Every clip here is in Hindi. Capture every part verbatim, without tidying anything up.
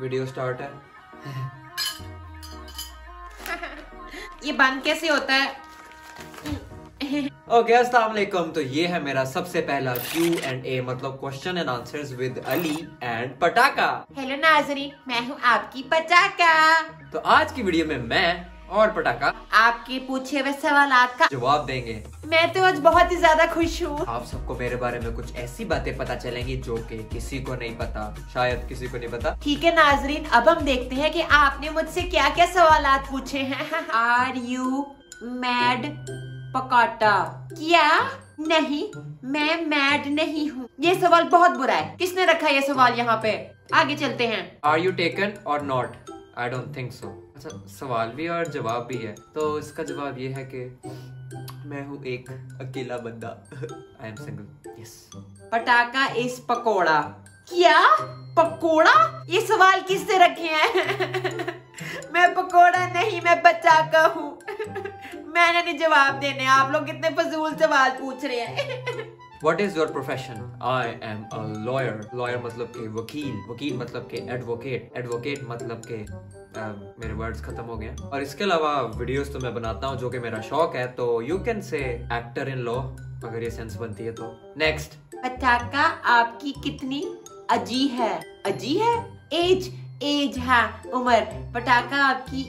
वीडियो स्टार्ट है। ये बंद कैसे होता है? ओके अस्सलाम वालेकुम। तो ये है मेरा सबसे पहला क्यू एंड ए मतलब question and answers with Ali and Pataka. Hello नाजरीन, मैं हूँ आपकी पटाका। तो आज की वीडियो में मैं और पटाका आपके पूछे हुए सवाल का जवाब देंगे। मैं तो आज बहुत ही ज्यादा खुश हूँ। आप सबको मेरे बारे में कुछ ऐसी बातें पता चलेंगी जो कि किसी को नहीं पता, शायद किसी को नहीं पता। ठीक है नाजरीन, अब हम देखते हैं कि आपने मुझसे क्या क्या सवाल पूछे हैं। आर यू मैड पकाटा? क्या नहीं, मैं मैड नहीं हूँ। ये सवाल बहुत बुरा है। किसने रखा ये सवाल यहाँ पे? आगे चलते हैं। Are you taken or not? I don't think so. अच्छा, सवाल भी और जवाब भी है। तो इसका जवाब ये है कि मैं हूँ एक अकेला बंदा। I am single. Yes. Pataka is pakora? क्या पकोड़ा? ये सवाल किसने रखे हैं? मैं पकोड़ा नहीं, मैं पटाका हूँ। मैंने नहीं जवाब देने। आप लोग कितने फजूल सवाल पूछ रहे हैं। What is your profession? I am a lawyer. Lawyer मतलब के वकील, वकील मतलब के एडवोकेट, एडवोकेट मतलब के uh, मेरे वर्ड्स खत्म हो गए। और इसके अलावा वीडियोस तो मैं बनाता हूँ जो कि मेरा शौक है, तो you can say actor in law अगर ये सेंस बनती है तो। नेक्स्ट। पटाका आपकी कितनी अजी है? अजी है एज, एज है उम्र। पटाका आपकी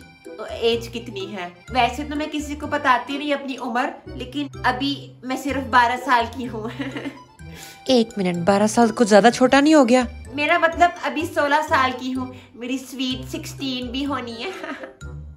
एज कितनी है? वैसे तो मैं किसी को बताती नहीं अपनी उम्र, लेकिन अभी मैं सिर्फ बारह साल की हूँ। एक मिनट, बारह साल कुछ ज्यादा छोटा नहीं हो गया? मेरा मतलब अभी सोलह साल की हूँ, मेरी स्वीट सिक्सटीन भी होनी है।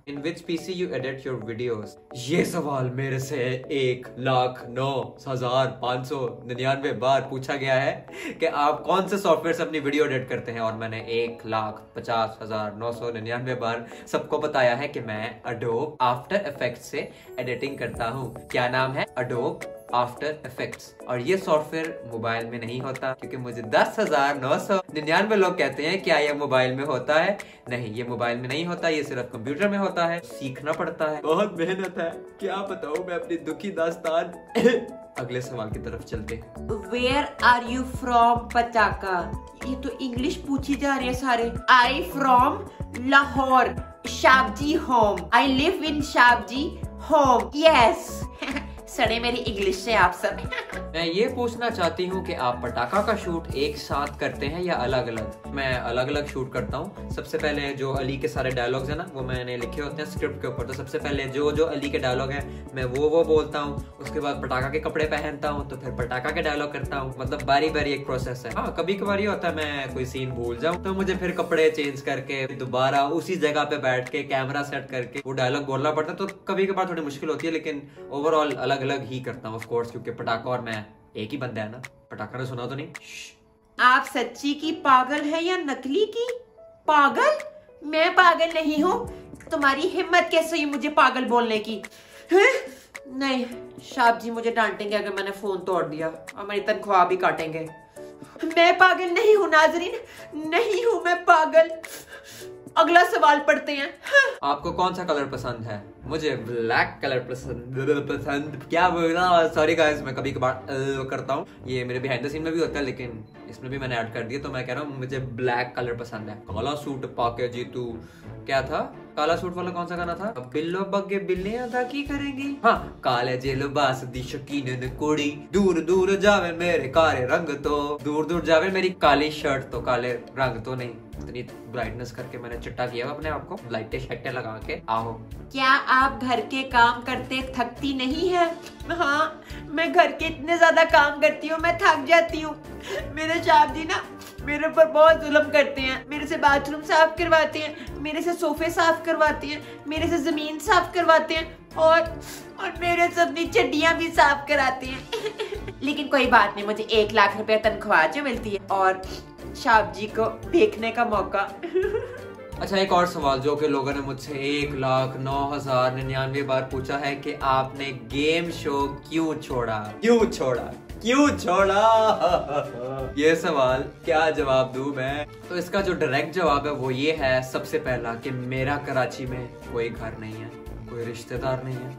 In which PC you edit your videos? ये सवाल मेरे से एक लाख नौ हजार पाँच सौ निन्यानवे बार पूछा गया है कि आप कौन से सॉफ्टवेयर से अपनी वीडियो एडिट करते हैं, और मैंने एक लाख पचास हजार नौ सौ निन्यानवे बार सबको बताया है कि मैं अडोब आफ्टर इफेक्ट्स से एडिटिंग करता हूँ। क्या नाम है? Adobe After Effects. और ये सॉफ्टवेयर मोबाइल में नहीं होता, क्योंकि मुझे दस हजार नौ सौ निन्यानवे लोग कहते हैं क्या ये मोबाइल में होता है। नहीं, ये मोबाइल में नहीं होता, ये सिर्फ कंप्यूटर में होता है। सीखना पड़ता है, बहुत मेहनत है। क्या बताऊं मैं अपनी दुखी दास्तान। अगले सवाल की तरफ चलते। वेयर आर यू फ्रॉम पटाका? ये तो इंग्लिश पूछी जा रही है सारे। I from Lahore, शाबजी home. I live in शाबजी home. Yes. सड़े मेरी इंग्लिश से आप सब। मैं ये पूछना चाहती हूँ कि आप पटाका का शूट एक साथ करते हैं या अलग अलग? मैं अलग अलग शूट करता हूँ। सबसे पहले जो अली के सारे डायलॉग्स हैं ना, वो मैंने लिखे होते हैं स्क्रिप्ट के ऊपर। तो सबसे पहले जो जो अली के डायलॉग हैं मैं वो वो बोलता हूँ, उसके बाद पटाका के कपड़े पहनता हूँ, तो फिर पटाका के डायलॉग करता हूँ। मतलब बारी बारी एक प्रोसेस है। हाँ, कभी कभार ये होता है मैं कोई सीन भूल जाऊँ, तो मुझे फिर कपड़े चेंज करके दोबारा उसी जगह पे बैठ के कैमरा सेट करके वो डायलॉग बोलना पड़ता है। तो कभी कभार थोड़ी मुश्किल होती है, लेकिन ओवरऑल अलग अलग ही करता हूँ ऑफ कोर्स, क्योंकि पटाका और मैं एक ही बंदा है ना। पटाका ने सुना तो नहीं। आप सच्ची की पागल है या नकली की? पागल? मैं पागल नहीं हूँ। तुम्हारी हिम्मत कैसे हुई मुझे पागल बोलने की? है? नहीं, शाह जी मुझे डांटेंगे अगर मैंने फोन तोड़ दिया, और मेरी तनख्वाह भी काटेंगे। मैं पागल नहीं हूँ नाजरीन, नहीं हूँ मैं पागल। अगला सवाल पढ़ते हैं। आपको कौन सा कलर पसंद है? मुझे ब्लैक कलर पसंद पसंद। क्या बोल रहा? सॉरी गाइस, मैं कभी कभार करता हूँ। ये मेरे बिहाइंड द सीन में भी होता है, लेकिन इसमें भी मैंने ऐड कर दिया। तो मैं कह रहा हूँ मुझे ब्लैक कलर पसंद है। काला सूट पाके जीतू। क्या था काला सूट वाला कौन सा गाना था? बिल्लो बग्गे बिल्लियां था की करेंगी। हाँ, काले जे लिबास दी शकीन कुड़ी, दूर दूर जावे मेरे काले रंग तो। दूर दूर जावे मेरी काली शर्ट तो, काले रंग तो नहीं। इतनी ब्राइटनेस करके मैंने चिट्टा किया अपने आप को, लाइटें शाइटें लगा के। आओ, क्या आप घर के काम करते थकती नहीं है? हाँ, मैं घर के इतने ज्यादा काम करती हूँ मैं थक जाती हूँ। मेरे शाह जी ना मेरे ऊपर बहुत जुल्म करते हैं। मेरे से बाथरूम साफ करवाते हैं, मेरे से सोफे साफ करवाते हैं, मेरे से जमीन साफ करवाते हैं, और और मेरे से अपनी चड्डियाँ भी साफ कराते हैं। लेकिन कोई बात नहीं, मुझे एक लाख रुपया तनख्वाह जो मिलती है, और शाह जी को देखने का मौका। अच्छा, एक और सवाल जो कि लोगों ने मुझसे एक लाख नौ हजार निन्यानवे बार पूछा है कि आपने गेम शो क्यों छोड़ा? क्यों छोड़ा? क्यों छोड़ा? ये सवाल क्या जवाब दूं मैं? तो इसका जो डायरेक्ट जवाब है वो ये है सबसे पहला कि मेरा कराची में कोई घर नहीं है, कोई रिश्तेदार नहीं है,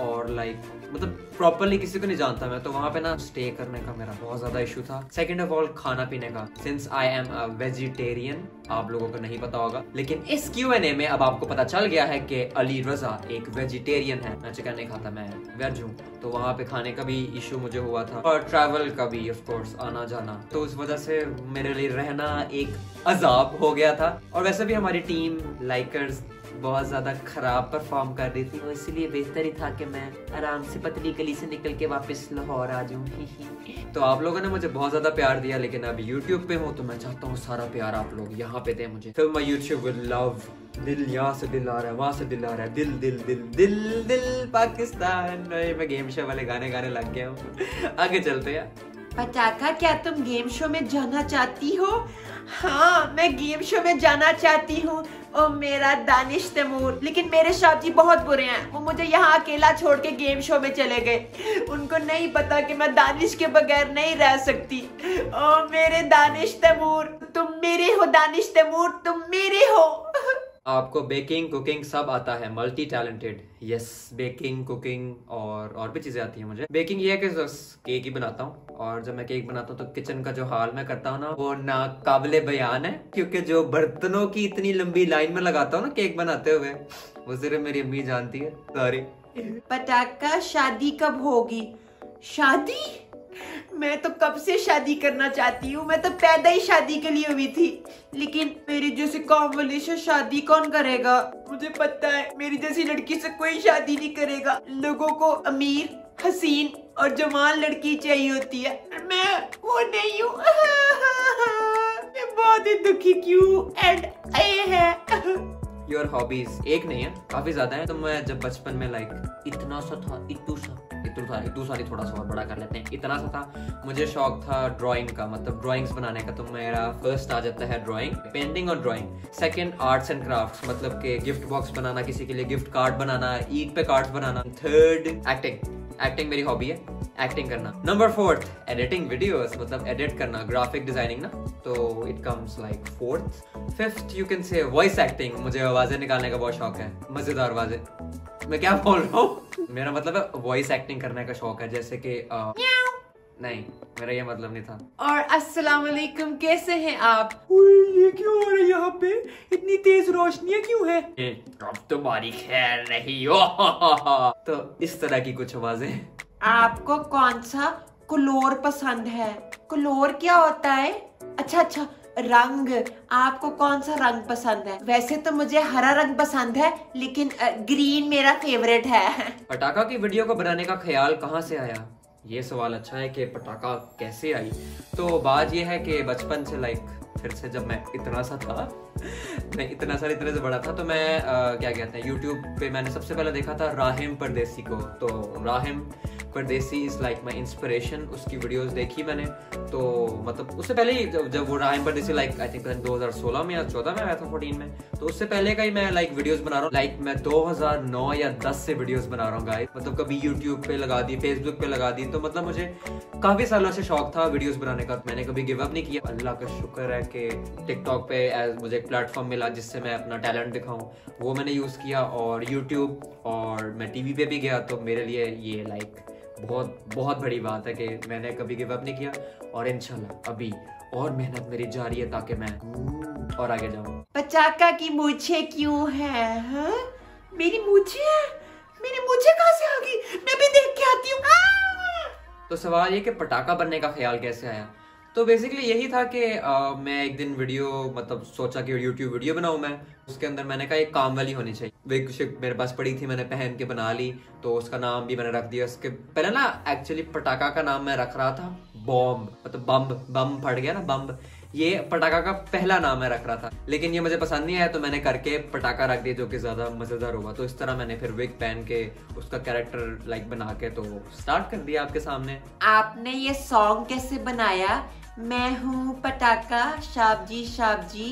और लाइक मतलब प्रॉपरली किसी को नहीं जानता मैं, तो वहाँ पे ना स्टे करने का मेरा बहुत ज़्यादा इशू था। सेकेंड ऑफ ऑल खाना पीने का, since I am a vegetarian आप लोगों को नहीं पता होगा, लेकिन इस क्यू एन ए में अब आपको पता चल गया है कि अली रज़ा एक वेजिटेरियन है। मैं चिकन नहीं खाता, मैं वेज हूँ, तो वहाँ पे खाने का भी इशू मुझे हुआ था और ट्रैवल का भी ऑफ कोर्स, आना जाना, तो उस वजह से मेरे लिए रहना एक अजाब हो गया था। और वैसे भी हमारी टीम लाइकर्स बहुत ज़्यादा खराब परफॉर्म कर रही थी, तो इसलिए बेहतर ही था कि मैं आराम से पतली गली से निकल के वापस लाहौर आ जाऊँ। तो आप लोगों ने मुझे बहुत ज़्यादा प्यार दिया, लेकिन अब YouTube पे हूँ तो मैं चाहता हूँ सारा प्यार आप लोग यहाँ पे दें मुझे। फिर मैं YouTube विल लव, दिल यहाँ से दिल आ रहा है, वहाँ से दिल आ रहा है, दिल दिल दिल दिल दिल, दिल पाकिस्तान। मैं गेम शो वाले गाने गाने लग गया हूँ। आगे चलते यार। पटाका, क्या तुम गेम शो में जाना चाहती हो? हाँ, मैं गेम शो में जाना चाहती हूँ। ओ मेरा दानिश तैमूर, लेकिन मेरे शाह जी बहुत बुरे हैं, वो मुझे यहाँ अकेला छोड़ के गेम शो में चले गए। उनको नहीं पता कि मैं दानिश के बगैर नहीं रह सकती। ओ मेरे दानिश तैमूर, तुम मेरे हो दानिश तैमूर, तुम मेरे हो। आपको बेकिंग कुकिंग सब आता है, multi talented. Yes, baking cooking और और भी चीज़ें आती हैं मुझे। बेकिंग ये है कि केक ही बनाता हूँ, और जब मैं केक बनाता हूँ तो किचन का जो हाल मैं करता हूँ ना, वो नाकाबिले बयान है, क्योंकि जो बर्तनों की इतनी लंबी लाइन में लगाता हूँ ना केक बनाते हुए, वो सिर्फ मेरी अम्मी जानती है। सॉरी। पटाका, शादी कब होगी? शादी? मैं तो कब से शादी करना चाहती हूँ, मैं तो पैदा ही शादी के लिए हुई थी, लेकिन मेरी जैसी कॉम वाली से शादी कौन करेगा? मुझे पता है मेरी जैसी लड़की से कोई शादी नहीं करेगा। लोगों को अमीर, हसीन और जवान लड़की चाहिए होती है, मैं वो नहीं हूँ। मैं बहुत ही दुखी क्यों एंड ए है। योर हॉबीज एक नहीं है, काफी ज्यादा है। तो मैं जब बचपन में लाइक इतना सा था, इतू सा इतू था इतू सा नहीं, थोड़ा सा और बड़ा कर लेते हैं, इतना सा था, मुझे शौक था ड्राइंग का, मतलब ड्राइंग्स बनाने का। तो मेरा फर्स्ट आ जाता है ड्राइंग, पेंटिंग और drawing. Second arts and crafts, मतलब के गिफ्ट बॉक्स बनाना, किसी के लिए गिफ्ट कार्ड बनाना, ईद पे कार्ड्स बनाना। थर्ड एक्टिंग, एक्टिंग मेरी हॉबी है, एक्टिंग करना। नंबर फोर्थ एडिटिंग वीडियोस, मतलब एडिट करना, ग्राफिक डिजाइनिंग ना, तो it comes like fourth. Fifth you can say voice acting, मुझे आवाजें निकालने का बहुत शौक है, मजेदार आवाजें। मैं क्या बोल रहा हूँ, मेरा मतलब है वॉइस एक्टिंग करने का शौक है, जैसे कि आ... नहीं, मेरा ये मतलब नहीं था। और अस्सलाम वालेकुम, कैसे हैं आप? ये क्यों हो रहा है यहाँ पे, इतनी तेज रोशनियाँ क्यों है? अब तुम्हारी खैर नहीं हो। तो इस तरह की कुछ आवाजें। आपको कौन सा कलर पसंद है? कलर क्या होता है? अच्छा अच्छा, रंग। आपको कौन सा रंग पसंद है? वैसे तो मुझे हरा रंग पसंद है, लेकिन ग्रीन मेरा फेवरेट है। पटाखा की वीडियो को बनाने का ख्याल कहाँ से आया? ये सवाल अच्छा है कि पटाखा कैसे आई। तो बात ये है कि बचपन से लाइक फिर से जब मैं इतना सा था, मैं इतना सा इतने से बड़ा था, तो मैं आ, क्या कहते हैं, यूट्यूब पे मैंने सबसे पहले देखा था राहिम परदेसी को। तो Rahim Pardesi is like my inspiration, उसकी वीडियोस देखी मैंने। तो मतलब उससे पहले ही जब, जब वो राहिम परदेसी लाइक आई थिंक दो हज़ार सोलह में या चौदह में आया था, फोर्टीन में, तो उससे पहले का ही मैं लाइक वीडियोस बना रहा हूँ। लाइक मैं दो हज़ार नौ या दस से वीडियोस बना रहा हूँ गाइस, मतलब कभी यूट्यूब पे लगा दी, फेसबुक पे लगा दी। तो मतलब मुझे काफ़ी सालों से शौक था वीडियोज़ बनाने का, मैंने कभी गिव अप नहीं किया। अल्लाह का शुक्र है कि टिकटॉक पे एज मुझे एक प्लेटफॉर्म मिला जिससे मैं अपना टैलेंट दिखाऊँ, वो मैंने यूज़ किया। और यूट्यूब और मैं टी वी पे भी गया, तो मेरे लिए ये लाइक बहुत बहुत बड़ी बात है कि मैंने कभी गिव अप नहीं किया। और इंशाल्लाह अभी और मेहनत मेरी जारी है ताकि मैं और आगे जाऊं। पटाका की मूछे क्यों है? हा? मेरी मूछे है? मेरी मूछे कहाँ से आ गई? मैं भी देख के आती हूँ। तो सवाल ये कि पटाखा बनने का ख्याल कैसे आया? तो बेसिकली यही था कि आ, मैं एक दिन वीडियो मतलब सोचा कि यूट्यूब वीडियो बनाऊं मैं, उसके अंदर मैंने कहा एक काम वाली होनी चाहिए। विग शिप मेरे पास पड़ी थी, मैंने पहन के बना ली, तो उसका नाम भी मैंने रख दिया। उसके पहले ना एक्चुअली पटाखा का नाम मैं रख रहा था बॉम्ब, मतलब बम बम फट गया ना, बम, ये पटाखा का पहला नाम मैं रख रहा था, लेकिन ये मुझे पसंद नहीं आया, तो मैंने करके पटाखा रख दिया, जो कि ज़्यादा मज़ेदार होगा। तो इस तरह मैंने फिर विग पहन के उसका कैरेक्टर लाइक बना के तो स्टार्ट कर दिया आपके सामने। आपने ये सॉन्ग कैसे बनाया? मैं हूँ पटाखा, शाबजी शाबजी,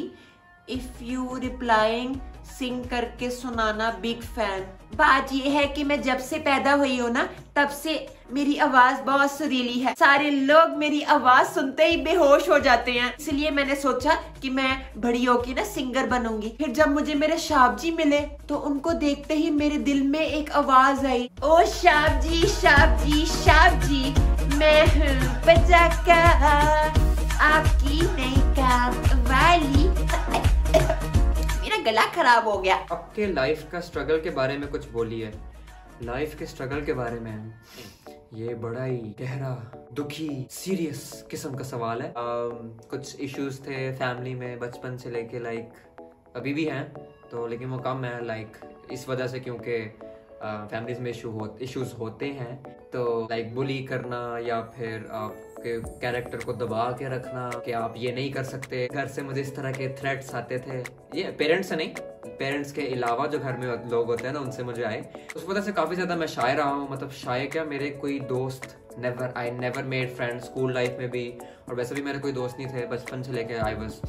इफ यू रिप्लाइंग सिंग करके सुनाना, बिग फैन। बात ये है कि मैं जब से पैदा हुई हूँ ना, तब से मेरी आवाज बहुत सुरीली है। सारे लोग मेरी आवाज सुनते ही बेहोश हो जाते हैं, इसलिए मैंने सोचा कि मैं बड़ी होके ना सिंगर बनूंगी। फिर जब मुझे मेरे शाह जी मिले तो उनको देखते ही मेरे दिल में एक आवाज आई, ओ शाह जी शाह जी शाह जी मैं हूँ पटाका, आपकी नई काम वाली। मेरा गला खराब हो गया। आपके लाइफ का स्ट्रगल के बारे में कुछ बोलिए। लाइफ के स्ट्रगल के बारे में ये बड़ा ही गहरा, दुखी, सीरियस किस्म का सवाल है। आ, कुछ इश्यूज थे फैमिली में बचपन से लेके, लाइक अभी भी हैं तो, लेकिन वो कम है लाइक इस वजह से क्योंकि फैमिलीज में इशू हो इश्यूज होते हैं तो लाइक बुली करना या फिर आपके कैरेक्टर को दबा के रखना कि आप ये नहीं कर सकते। घर से मुझे इस तरह के थ्रेट्स आते थे, ये पेरेंट्स से नहीं, पेरेंट्स के अलावा जो घर में लोग होते हैं ना उनसे मुझे आए। उस वजह से काफ़ी ज़्यादा मैं शाय रहा हूँ, मतलब शाय क्या, मेरे कोई दोस्त never, I never made friends school life में भी, और वैसे भी मेरे कोई दोस्त नहीं थे बचपन से लेके। आई वाज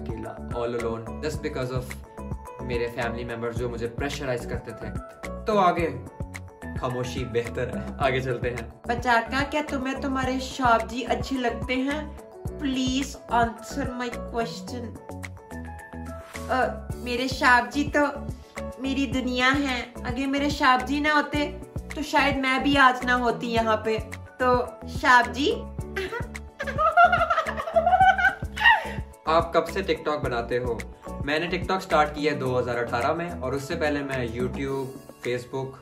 अकेला, all alone, just because of मेरे फैमिली मेम्बर्स जो मुझे प्रेशराइज करते थे। तो आगे खामोशी बेहतर है, आगे चलते हैं। पटाका, क्या तुम्हें तुम्हारे शाह जी अच्छे लगते हैं? Please answer my question. Uh, मेरे शाह जी तो मेरी दुनिया है, अगर मेरे शाह जी ना होते तो शायद मैं भी आज ना होती यहाँ पे। तो शाह जी आप कब से टिकटॉक बनाते हो? मैंने टिकटॉक स्टार्ट किया दो हज़ार अठारह में, और उससे पहले मैं यूट्यूब, फेसबुक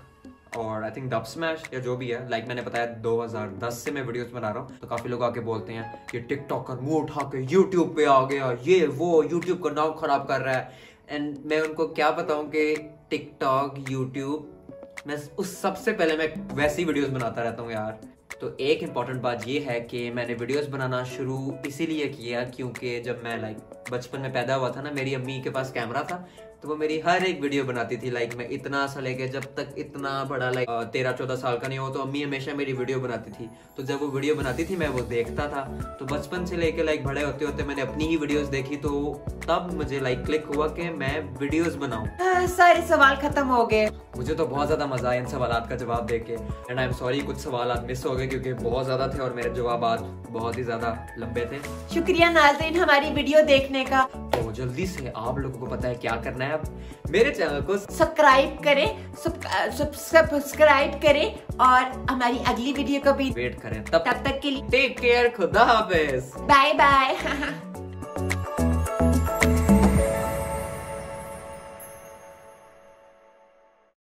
और आई थिंक डब्समैश या जो भी है, लाइक मैंने बताया दो हज़ार दस से मैं वीडियोस बना रहा हूँ। तो काफ़ी लोग आके बोलते हैं ये टिकटॉकर मुंह उठा के यूट्यूब पे आ गया, ये वो यूट्यूब का नाम खराब कर रहा है। एंड मैं उनको क्या बताऊँ कि टिकटॉक, यूट्यूब, मैं उस सबसे पहले मैं वैसी वीडियोज़ बनाता रहता हूँ यार। तो एक इम्पॉर्टेंट बात ये है कि मैंने वीडियोस बनाना शुरू इसीलिए किया क्योंकि जब मैं लाइक बचपन में पैदा हुआ था ना, मेरी अम्मी के पास कैमरा था तो वो मेरी हर एक वीडियो बनाती थी। लाइक मैं इतना सा लेके जब तक इतना बड़ा लाइक तेरह चौदह साल का नहीं हो, तो अम्मी हमेशा मेरी वीडियो बनाती थी। तो जब वो वीडियो बनाती थी मैं वो देखता था। तो बचपन से लेके लाइक बड़े होते होते मैंने अपनी ही वीडियोस देखी, तो तब मुझे लाइक क्लिक हुआ कि मैं वीडियोस बनाऊं। सारे सवाल खत्म हो गए। मुझे तो बहुत ज्यादा मजा आया इन सवालों का जवाब देके। एंड आई एम सॉरी कुछ सवाल मिस हो गए क्योंकि बहुत ज्यादा थे और मेरे जवाब आज बहुत ही ज्यादा लंबे थे। शुक्रिया नाज़रीन हमारी वीडियो देखने का। तो जल्दी से आप लोगों को पता है क्या करना है। आप मेरे चैनल को सब्सक्राइब करें, सब्सक्राइब करें और हमारी अगली वीडियो को भी वेट करें। तब तक के लिए टेक केयर, खुदा हाफिज, बाय बाय।